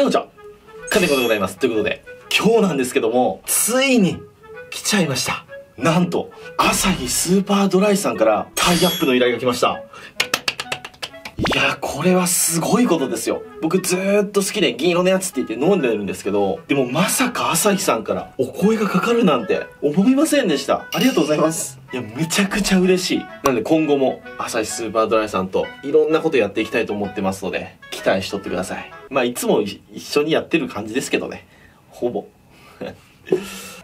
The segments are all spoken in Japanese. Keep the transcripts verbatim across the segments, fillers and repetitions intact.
はい、こんにちは。カネコでございます。ということで、今日なんですけども、ついに来ちゃいました。なんと、アサヒスーパードライさんからタイアップの依頼が来ました。いや、これはすごいことですよ。僕ずーっと好きで銀色のやつって言って飲んでるんですけど、でもまさかアサヒさんからお声がかかるなんて思いませんでした。ありがとうございます。いや、めちゃくちゃ嬉しい。なので今後もアサヒスーパードライさんといろんなことやっていきたいと思ってますので、期待しとってください。まあ、いつも一緒にやってる感じですけどね。ほぼ。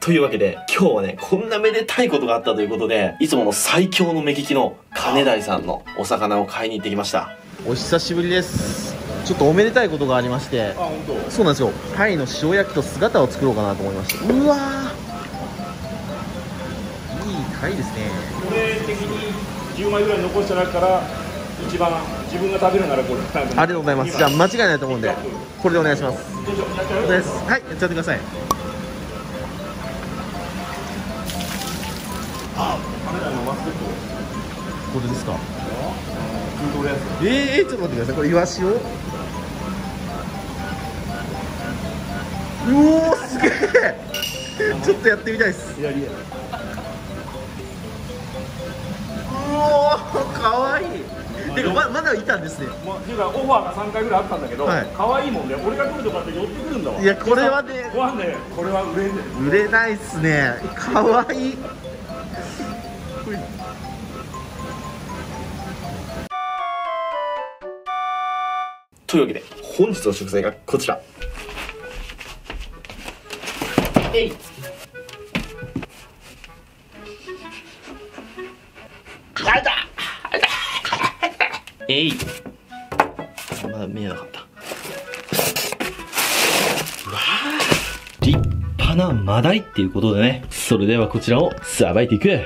というわけで、今日はね、こんなめでたいことがあったということで、いつもの最強の目利きの金田さんのお魚を買いに行ってきました。お久しぶりです。ちょっとおめでたいことがありまして、あ、本当。そうなんですよ。タイの塩焼きと姿を作ろうかなと思いました。うわー。いいタイですね。これ的にじゅうまいぐらい残した中から、一番自分が食べるならこれ。ありがとうございます。じゃあ間違いないと思うんで、これでお願いします。はい、やっちゃってください。あ、あれだよ、マスケット。これですか。ええー、ちょっと待ってください。これイワシを。うおー、すげえ。ちょっとやってみたいです。やりや。うおー、可愛い。てか、ま、まだいたんですね。まあ、てか、オファーが三回ぐらいあったんだけど、はい、可愛いもんね。俺が来るとかって寄ってくるんだわ。いや、これはね。これはね、これは売れない。売れないっすね。可愛い。というわけで本日の食材がこちら。えい、あいた、あいた、えい、まだ見えなかった。うわー、立派なマダイっていうことでね。それではこちらをさばいていく。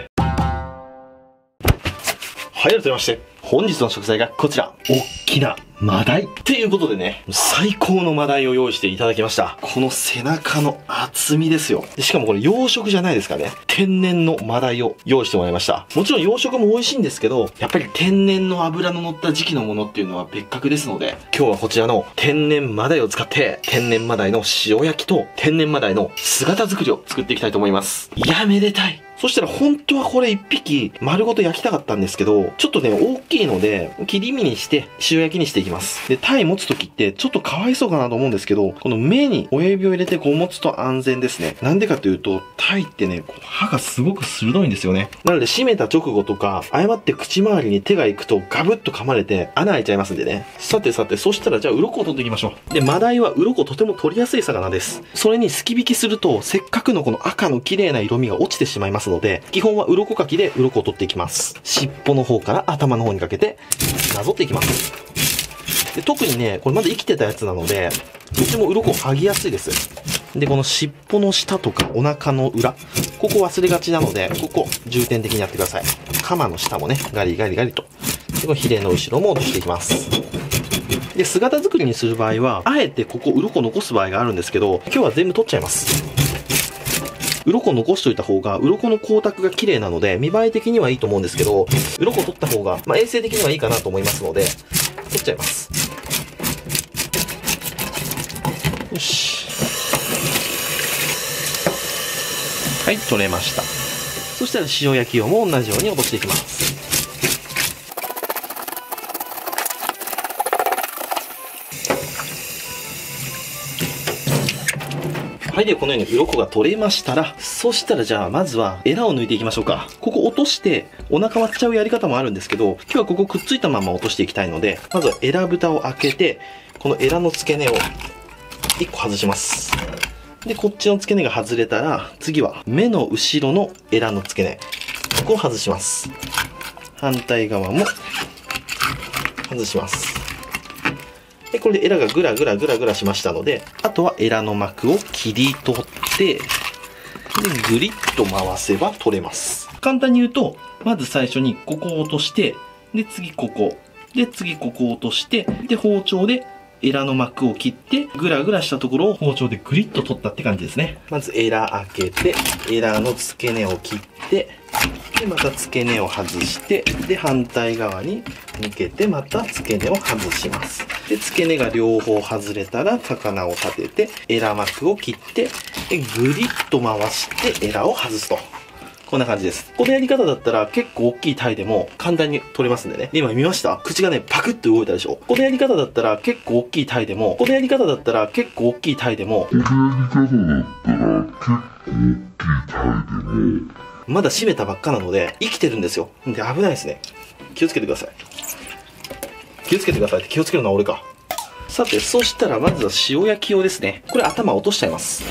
はい、改めまして、本日の食材がこちら、大きなマダイっていうことでね、最高のマダイを用意していただきました。この背中の厚みですよ。でしかもこれ養殖じゃないですからね。天然のマダイを用意してもらいました。もちろん養殖も美味しいんですけど、やっぱり天然の脂の乗った時期のものっていうのは別格ですので、今日はこちらの天然マダイを使って、天然マダイの塩焼きと天然マダイの姿作りを作っていきたいと思います。いや、めでたい。そしたら本当はこれ一匹丸ごと焼きたかったんですけど、ちょっとね、大きいので、切り身にして、塩焼きにしていきます。で、タイ持つときって、ちょっとかわいそうかなと思うんですけど、この目に親指を入れてこう持つと安全ですね。なんでかというと、タイってね、こう歯がすごく鋭いんですよね。なので、閉めた直後とか、誤って口周りに手が行くとガブッと噛まれて、穴開いちゃいますんでね。さてさて、そしたらじゃあ、鱗を取っていきましょう。で、マダイは鱗とても取りやすい魚です。それにすき引きすると、せっかくのこの赤の綺麗な色味が落ちてしまいます。ので基本は鱗かきで鱗を取っていきます。尻尾の方から頭の方にかけてなぞっていきます。で、特にね、これまだ生きてたやつなのでどっちも鱗を剥ぎやすいです。で、この尻尾の下とかお腹の裏、ここ忘れがちなので、ここ重点的にやってください。鎌の下もね、ガリガリガリと。で、このヒレの後ろも落としていきます。で、姿作りにする場合はあえてここ鱗残す場合があるんですけど、今日は全部取っちゃいます。鱗残しといた方が、鱗の光沢が綺麗なので、見栄え的にはいいと思うんですけど、鱗取った方が、まあ、衛生的にはいいかなと思いますので、取っちゃいます。よし。はい、取れました。そしたら塩焼きをも同じように落としていきます。はい、で、このように鱗が取れましたら、そしたらじゃあまずはエラを抜いていきましょうか。ここ落としてお腹割っちゃうやり方もあるんですけど、今日はここくっついたまま落としていきたいので、まずはエラ蓋を開けて、このエラの付け根をいっこ外します。で、こっちの付け根が外れたら、次は目の後ろのエラの付け根、ここを外します。反対側も外します。で、これでエラがグラグラグラグラしましたので、あとはエラの膜を切り取って、で、ぐりっと回せば取れます。簡単に言うと、まず最初にここを落として、で、次ここ。で、次ここを落として、で、包丁でエラの膜を切って、グラグラしたところを包丁でぐりっと取ったって感じですね。まずエラ開けて、エラの付け根を切って、でまた付け根を外して、で反対側に向けてまた付け根を外します。で付け根が両方外れたら魚を立ててエラ膜を切って、でグリッと回してエラを外すと。こんな感じです。このやり方だったら結構大きい鯛でも簡単に取れますんでね。で今見ました？口がねパクッと動いたでしょ。このやり方だったら結構大きい鯛でもこのやり方だったら結構大きい鯛でもこのやり方だったら結構大きい鯛でもまだ閉めたばっかなので生きてるんですよ。で危ないですね。気をつけてください。気をつけてくださいって気をつけるのは俺か。さて、そしたらまずは塩焼き用ですね。これ頭落としちゃいます。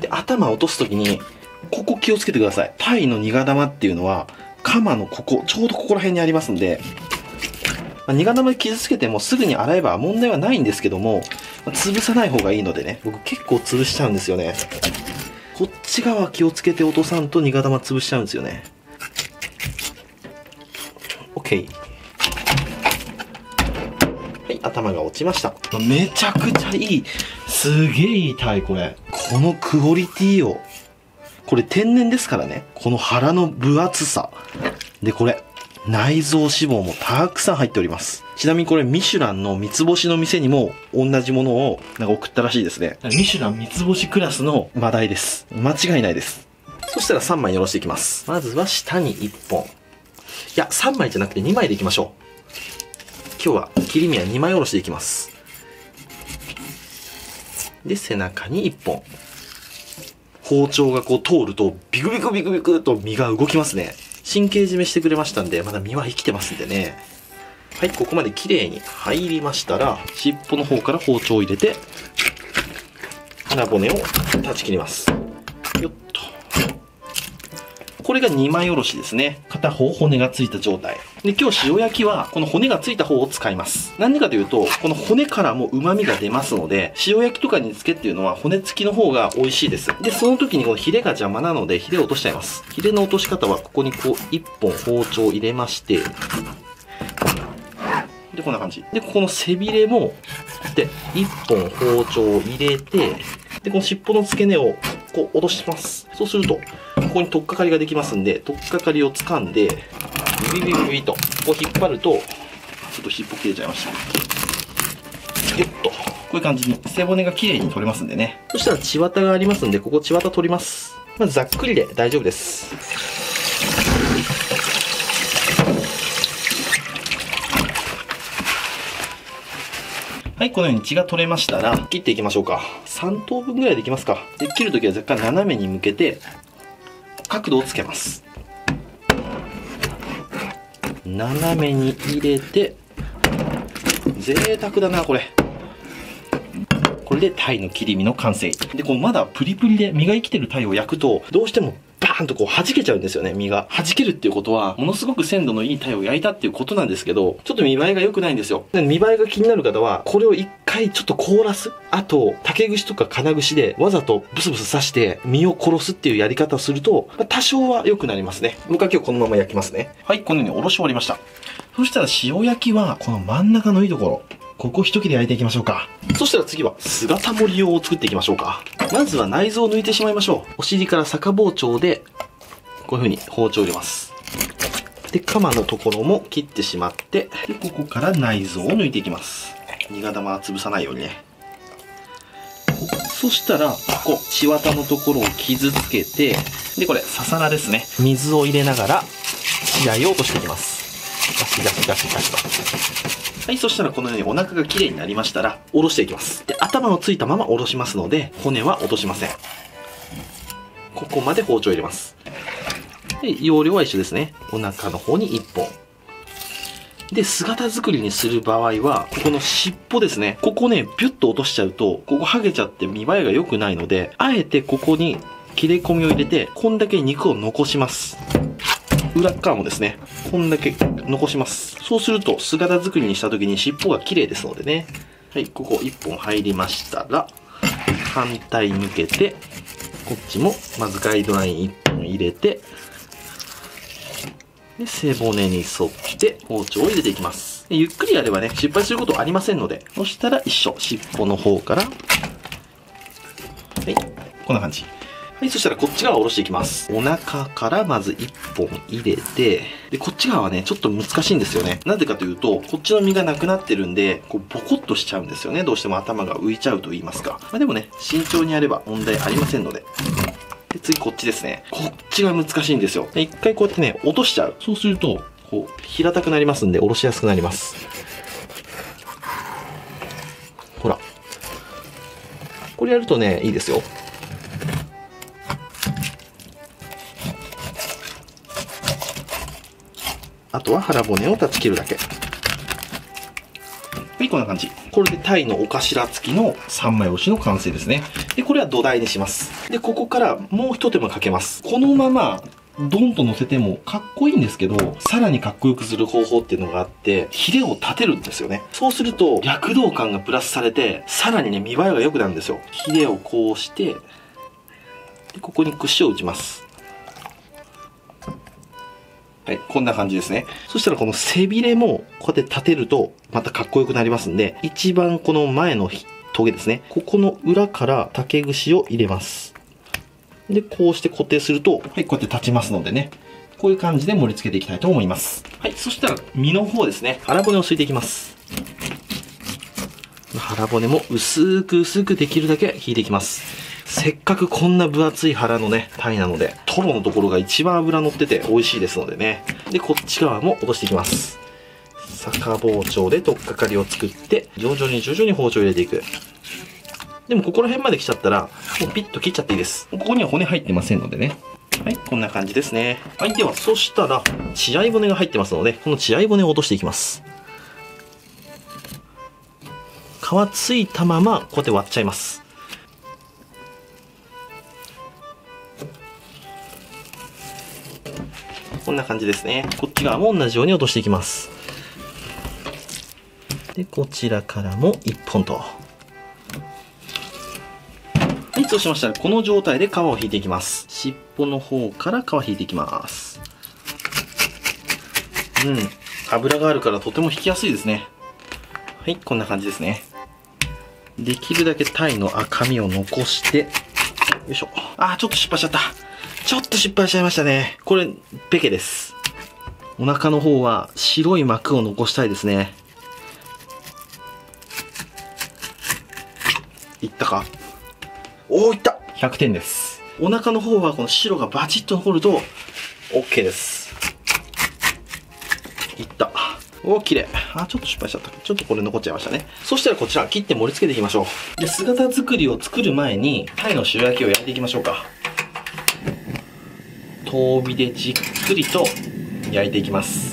で頭落とすときにここ気をつけてください。鯛の苦玉っていうのは鎌のここ、ちょうどここら辺にありますんで、まあ、苦玉傷つけてもすぐに洗えば問題はないんですけども、まあ、潰さない方がいいのでね。僕結構潰しちゃうんですよね。こっち側気をつけて落とさんと苦玉潰しちゃうんですよね。 OK、はい、頭が落ちました。めちゃくちゃいい、すげえいい鯛。これこのクオリティを、これ天然ですからね。この腹の分厚さ。で、これ、内臓脂肪もたくさん入っております。ちなみにこれ、ミシュランの三つ星の店にも同じものをなんか送ったらしいですね。ミシュラン三つ星クラスのマダイです。間違いないです。そしたらさんまいにおろしていきます。まずは下にいっぽん。いや、さんまいじゃなくてにまいでいきましょう。今日は切り身はにまいおろしていきます。で、背中にいっぽん。包丁がこう通るとビクビクビクビクと身が動きますね。神経締めしてくれましたんで、まだ身は生きてますんでね。はい、ここまで綺麗に入りましたら、尻尾の方から包丁を入れて、腹骨を断ち切ります。よっと。これがにまいおろしですね。片方骨がついた状態。で、今日塩焼きはこの骨がついた方を使います。なんでかというと、この骨からも旨味が出ますので、塩焼きとか煮付けっていうのは骨付きの方が美味しいです。で、その時にこのヒレが邪魔なので、ヒレを落としちゃいます。ヒレの落とし方は、ここにこう、一本包丁を入れまして、で、こんな感じ。で、ここの背びれも、で、一本包丁を入れて、で、この尻尾の付け根を、こう、落とします。そうすると、ここに取っかかりができますんで、取っかかりを掴んで、ビビビビビとこう引っ張ると、ちょっと尻尾切れちゃいました。よっと、こういう感じに背骨がきれいに取れますんでね。そしたら血綿がありますんで、ここ血綿取ります。まずざっくりで大丈夫です。はい、このように血が取れましたら切っていきましょうか。さん等分ぐらいできますか。で切るときは若干斜めに向けて角度をつけます。斜めに入れて、贅沢だな、これ。これで鯛の切り身の完成。で、こうまだプリプリで身が生きてる鯛を焼くと、どうしてもバーンとこう弾けちゃうんですよね、身が。弾けるっていうことは、ものすごく鮮度のいい鯛を焼いたっていうことなんですけど、ちょっと見栄えが良くないんですよ。見栄えが気になる方は、これを一回ちょっと凍らす。あと、竹串とか金串でわざとブスブス刺して、身を殺すっていうやり方をすると、多少は良くなりますね。僕は今日このまま焼きますね。はい、このようにおろし終わりました。そしたら塩焼きは、この真ん中のいいところ。ここ一切れ焼いていきましょうか。そしたら次は姿盛り用を作っていきましょうか。まずは内臓を抜いてしまいましょう。お尻から逆包丁でこういう風に包丁を入れます。で鎌のところも切ってしまって、でここから内臓を抜いていきます。苦玉は潰さないようにね。そしたらここ血綿のところを傷つけて、でこれささらですね。水を入れながら血合いを落としていきます。ガシガシガシガシと。はい、そしたらこのようにお腹がきれいになりましたら、おろしていきます。で、頭のついたままおろしますので、骨は落としません。ここまで包丁入れます。で、容量は一緒ですね。お腹の方にいっぽん。で、姿作りにする場合は、ここの尻尾ですね。ここね、ビュッと落としちゃうと、ここ剥げちゃって見栄えが良くないので、あえてここに切れ込みを入れて、こんだけ肉を残します。裏側もですね、こんだけ残します。そうすると、姿作りにした時に尻尾が綺麗ですのでね。はい、ここいっぽん入りましたら、反対向けて、こっちも、まずガイドラインいっぽん入れて、で、背骨に沿って包丁を入れていきます。ゆっくりやればね、失敗することありませんので、そしたら一緒、尻尾の方から、はい、こんな感じ。はい、そしたらこっち側を下ろしていきます。お腹からまずいっぽん入れて、で、こっち側はね、ちょっと難しいんですよね。なぜかというと、こっちの身がなくなってるんで、こう、ボコッとしちゃうんですよね。どうしても頭が浮いちゃうと言いますか。まあでもね、慎重にやれば問題ありませんので。で、次こっちですね。こっちが難しいんですよ。で、一回こうやってね、落としちゃう。そうすると、こう、平たくなりますんで、下ろしやすくなります。ほら。これやるとね、いいですよ。あとは腹骨を断ち切るだけ。はい、こんな感じ。これでタイのお頭付きの三枚おろしの完成ですね。で、これは土台にします。で、ここからもう一手間かけます。このまま、ドンと乗せてもかっこいいんですけど、さらにかっこよくする方法っていうのがあって、ヒレを立てるんですよね。そうすると、躍動感がプラスされて、さらにね、見栄えが良くなるんですよ。ヒレをこうして、でここに串を打ちます。はい、こんな感じですね。そしたらこの背びれも、こうやって立てると、またかっこよくなりますんで、一番この前のトゲですね。ここの裏から竹串を入れます。で、こうして固定すると、はい、こうやって立ちますのでね。こういう感じで盛り付けていきたいと思います。はい、そしたら身の方ですね。腹骨をすいていきます。腹骨も薄く薄くできるだけ引いていきます。せっかくこんな分厚い腹のね、タイなので、トロのところが一番脂乗ってて美味しいですのでね。で、こっち側も落としていきます。逆包丁で取っかかりを作って、徐々に徐々に包丁を入れていく。でもここら辺まで来ちゃったら、もうピッと切っちゃっていいです。ここには骨入ってませんのでね。はい、こんな感じですね。はい、では、そしたら、血合い骨が入ってますので、この血合い骨を落としていきます。皮ついたまま、こうやって割っちゃいます。こんな感じですね。こっち側も同じように落としていきます。で、こちらからもいっぽんと。はい、そうしましたら、この状態で皮を引いていきます。尻尾の方から皮引いていきます。うん。油があるからとても引きやすいですね。はい、こんな感じですね。できるだけタイの赤身を残して、よいしょ。あー、ちょっと失敗しちゃった。ちょっと失敗しちゃいましたね。これ、ペケです。お腹の方は白い膜を残したいですね。いったか？おー、いった！ ひゃく 点です。お腹の方はこの白がバチッと残ると OK です。いった。おー、綺麗。あ、ちょっと失敗しちゃった。ちょっとこれ残っちゃいましたね。そしたらこちら、切って盛り付けていきましょう。で、姿作りを作る前に、タイの塩焼きを焼いていきましょうか。遠火でじっくりと焼いていきます。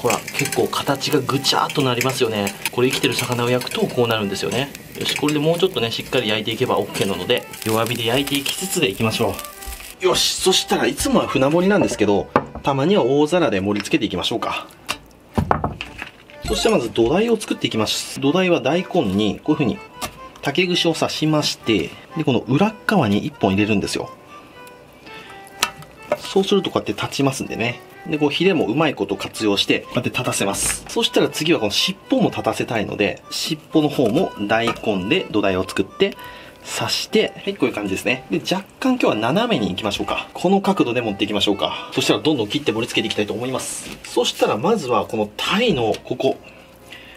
ほら、結構形がぐちゃっとなりますよね。これ生きてる魚を焼くとこうなるんですよね。よし、これでもうちょっとね、しっかり焼いていけば OK なので、弱火で焼いていきつつでいきましょう。よし、そしたらいつもは船盛りなんですけど、たまには大皿で盛り付けていきましょうか。そしてまず土台を作っていきます。土台は大根にこういうふうに竹串を刺しまして、でこの裏側にいっぽん入れるんですよ。そうするとこうやって立ちますんでね。で、こうヒレもうまいこと活用して、こうやって立たせます。そしたら次はこの尻尾も立たせたいので、尻尾の方も大根で土台を作って、刺して、はい、こういう感じですね。で、若干今日は斜めに行きましょうか。この角度で持っていきましょうか。そしたらどんどん切って盛り付けていきたいと思います。そしたらまずはこのタイのここ、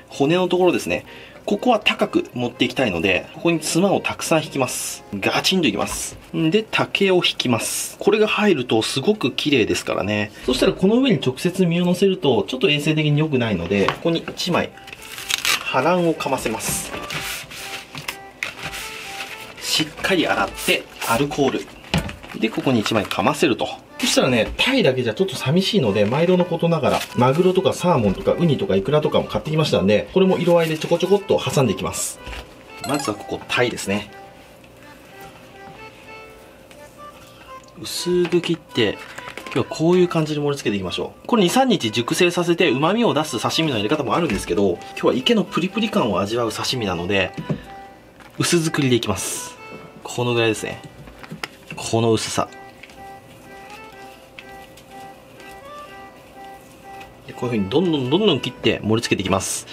骨のところですね。ここは高く持っていきたいので、ここにつまをたくさん引きます。ガチンといきます。で、竹を引きます。これが入るとすごく綺麗ですからね。そしたらこの上に直接身を乗せると、ちょっと衛生的に良くないので、ここにいちまい、ハランをかませます。しっかり洗って、アルコール。で、ここにいちまいかませると。そしたらね、タイだけじゃちょっと寂しいので、毎度のことながら、マグロとかサーモンとかウニとかイクラとかも買ってきましたんで、これも色合いでちょこちょこっと挟んでいきます。まずはここ、タイですね。薄く切って、今日はこういう感じに盛り付けていきましょう。これに、みっか熟成させて旨味を出す刺身のやり方もあるんですけど、今日は池のプリプリ感を味わう刺身なので、薄作りでいきます。このぐらいですね。この薄さ。でこういうふうにどんどんどんどん切って盛り付けていきます。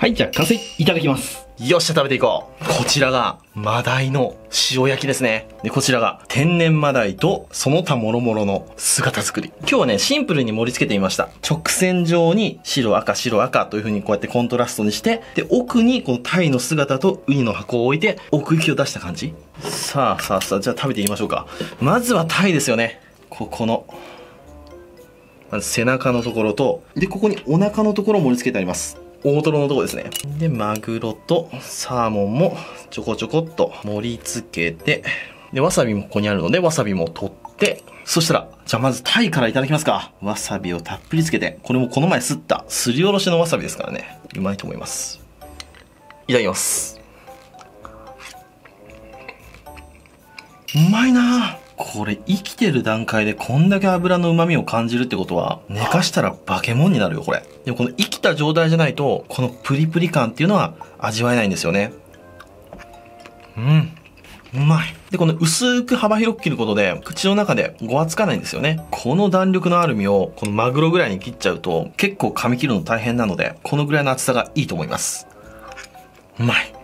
はい、じゃあ完成いただきます。よっしゃ、食べていこう。こちらが、マダイの塩焼きですね。で、こちらが、天然マダイと、その他諸々の姿作り。今日はね、シンプルに盛り付けてみました。直線上に、白赤白赤という風にこうやってコントラストにして、で、奥にこのタイの姿とウニの箱を置いて、奥行きを出した感じ。さあさあさあ、じゃあ食べてみましょうか。まずはタイですよね。ここの、まず背中のところと、で、ここにお腹のところを盛り付けてあります。大トロのとこですね。で、マグロとサーモンもちょこちょこっと盛り付けて、で、わさびもここにあるので、わさびも取って、そしたら、じゃあまずタイからいただきますか。わさびをたっぷりつけて、これもこの前すったすりおろしのわさびですからね。うまいと思います。いただきます。うまいなぁ。これ生きてる段階でこんだけ油の旨味を感じるってことは、寝かしたら化け物になるよ、これ。でもこの生きた状態じゃないと、このプリプリ感っていうのは味わえないんですよね。うん。うまい。で、この薄く幅広く切ることで、口の中でごわつかないんですよね。この弾力のある身を、このマグロぐらいに切っちゃうと、結構噛み切るの大変なので、このぐらいの厚さがいいと思います。うまい。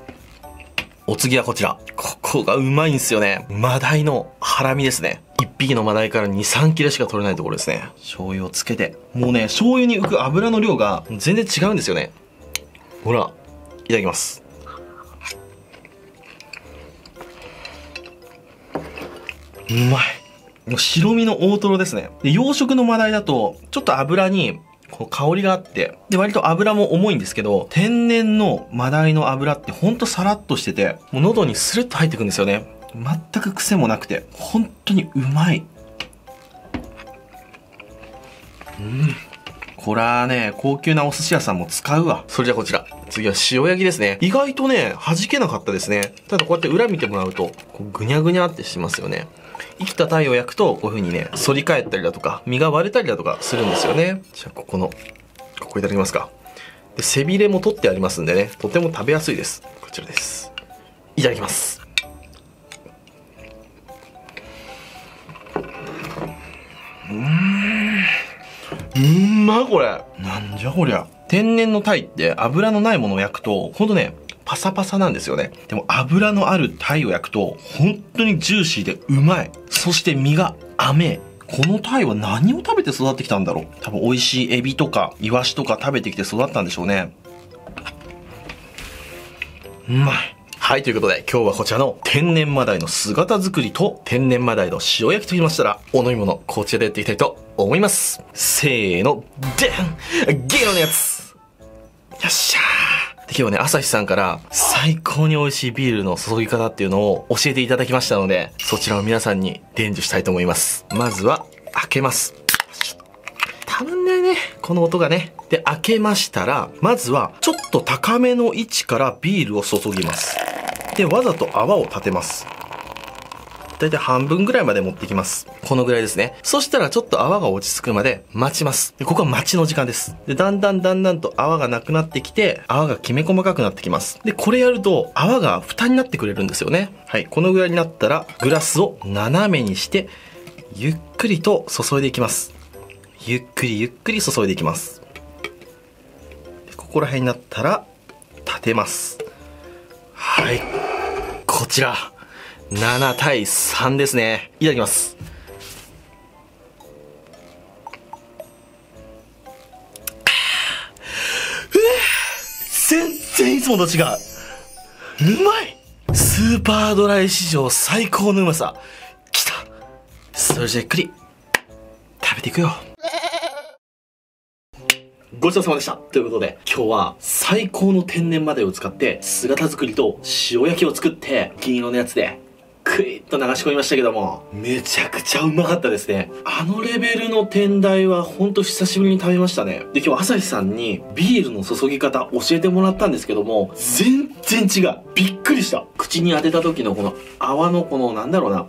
お次はこちら。ここがうまいんですよね。マダイのハラミですね。一匹のマダイからに、さん切れしか取れないところですね。醤油をつけて。もうね、醤油に浮く油の量が全然違うんですよね。ほら、いただきます。うまい。白身の大トロですね。で、養殖のマダイだと、ちょっと油に、こう香りがあって、で、割と油も重いんですけど、天然のマダイの油ってほんとサラッとしてて、もう喉にスルッと入ってくんですよね。全く癖もなくて、ほんとにうまい。うん。これはね、高級なお寿司屋さんも使うわ。それじゃあこちら。次は塩焼きですね。意外とね、弾けなかったですね。ただこうやって裏見てもらうと、こうぐにゃぐにゃってしますよね。生きた鯛を焼くと、こういう風にね、反り返ったりだとか、身が割れたりだとかするんですよね。じゃあ、ここの、ここいただきますか。で、背びれも取ってありますんでね、とても食べやすいです。こちらです。いただきます。うーん。うんま、これ。なんじゃこりゃ。天然の鯛って油のないものを焼くと、ほんとね、パサパサなんですよね。でも油のある鯛を焼くと、本当にジューシーでうまい。そして身が甘え。この鯛は何を食べて育ってきたんだろう。多分美味しいエビとか、イワシとか食べてきて育ったんでしょうね。うまい。はい、ということで今日はこちらの天然マダイの姿作りと天然マダイの塩焼きと言いましたら、お飲み物、こちらでやっていきたいと思います。せーの、でんゲロのやつ。よっしゃー。で今日はね、朝日さんから最高に美味しいビールの注ぎ方っていうのを教えていただきましたので、そちらを皆さんに伝授したいと思います。まずは、開けます。たまんないね。この音がね。で、開けましたら、まずは、ちょっと高めの位置からビールを注ぎます。で、わざと泡を立てます。だいたい半分ぐらいまで持ってきます。このぐらいですね。そしたらちょっと泡が落ち着くまで待ちます。で、ここは待ちの時間です。で、だんだんだんだんと泡がなくなってきて、泡がきめ細かくなってきます。で、これやると泡が蓋になってくれるんですよね。はい、このぐらいになったらグラスを斜めにして、ゆっくりと注いでいきます。ゆっくりゆっくり注いでいきます。ここら辺になったら立てます。はい。こちら。ななたいさんですね。いただきます。全然いつもと違う。うまい。スーパードライ史上最高のうまさ。きた。それじゃゆっくり食べていくよ。ごちそうさまでした。ということで、今日は最高の天然マダイを使って、姿作りと塩焼きを作って、銀色のやつで、クイッと流し込みましたけども、めちゃくちゃうまかったですね。あのレベルの天台はほんと久しぶりに食べましたね。で、今日朝日さんにビールの注ぎ方教えてもらったんですけども、全然違う。びっくりした。口に当てた時のこの泡のこのなんだろうな、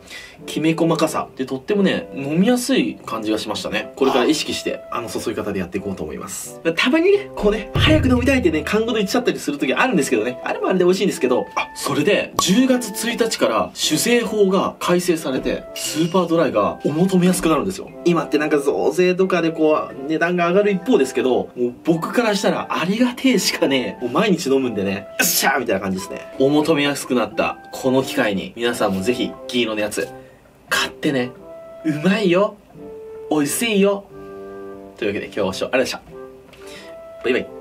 きめ細かさ。で、とってもね、飲みやすい感じがしましたね。これから意識して、あの注ぎ方でやっていこうと思います。たまにね、こうね、早く飲みたいってね、看護で言っちゃったりする時あるんですけどね。あれもあれで美味しいんですけど、あ、それで、じゅうがつついたちから酒税法が改正されて、スーパードライがお求めやすくなるんですよ。今ってなんか増税とかでこう、値段が上がる一方ですけど、もう僕からしたらありがてえしかねえ。もう毎日飲むんでね、よっしゃーみたいな感じですね。お求めやすくなった、この機会に、皆さんもぜひ、銀色のやつ、買ってね。うまいよ。美味しいよ。というわけで今日はご視聴ありがとうございました。バイバイ。